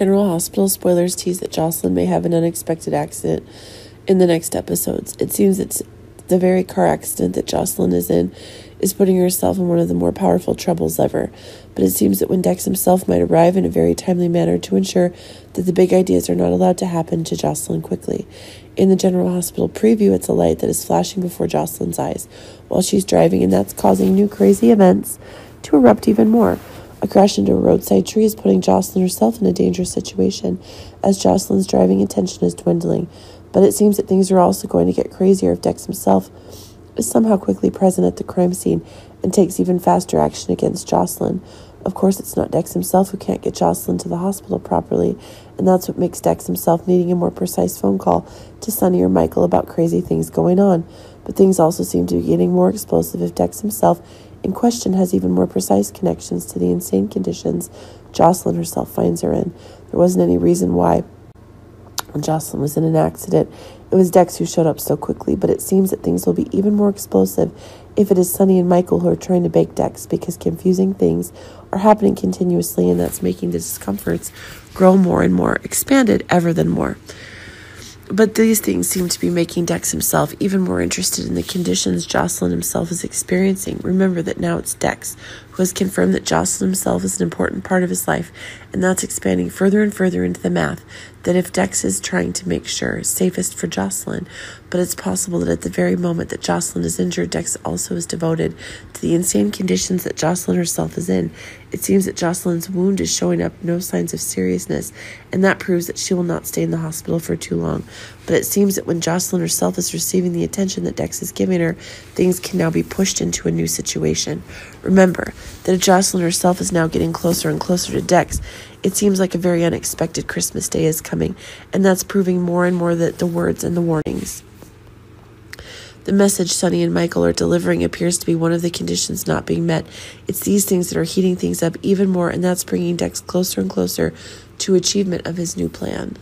General Hospital spoilers tease that Jocelyn may have an unexpected accident in the next episodes. It seems that the very car accident that Jocelyn is in is putting herself in one of the more powerful troubles ever, but it seems that when Dex himself might arrive in a very timely manner to ensure that the big ideas are not allowed to happen to Jocelyn quickly. In the General Hospital preview, it's a light that is flashing before Jocelyn's eyes while she's driving, and that's causing new crazy events to erupt even more. A crash into a roadside tree is putting Jocelyn herself in a dangerous situation as Jocelyn's driving attention is dwindling, but it seems that things are also going to get crazier if Dex himself is somehow quickly present at the crime scene and takes even faster action against Jocelyn. Of course, it's not Dex himself who can't get Jocelyn to the hospital properly, and that's what makes Dex himself needing a more precise phone call to Sunny or Michael about crazy things going on. But things also seem to be getting more explosive if Dex himself in question has even more precise connections to the insane conditions Jocelyn herself finds her in. There wasn't any reason why when Jocelyn was in an accident, it was Dex who showed up so quickly, but it seems that things will be even more explosive if it is Sunny and Michael who are trying to bake Dex, because confusing things are happening continuously, and that's making the discomforts grow more and more, expanded ever than more. But these things seem to be making Dex himself even more interested in the conditions Jocelyn himself is experiencing. Remember that now it's Dex who has confirmed that Jocelyn himself is an important part of his life, and that's expanding further and further into the math that if Dex is trying to make sure is safest for Jocelyn, but it's possible that at the very moment that Jocelyn is injured, Dex also is devoted to the insane conditions that Jocelyn herself is in. It seems that Jocelyn's wound is showing up no signs of seriousness, and that proves that she will not stay in the hospital for too long. But it seems that when Jocelyn herself is receiving the attention that Dex is giving her, things can now be pushed into a new situation. Remember that if Jocelyn herself is now getting closer and closer to Dex, it seems like a very unexpected Christmas day is coming, and that's proving more and more that the words and the warnings. The message Sunny and Michael are delivering appears to be one of the conditions not being met. It's these things that are heating things up even more, and that's bringing Dex closer and closer to achievement of his new plan.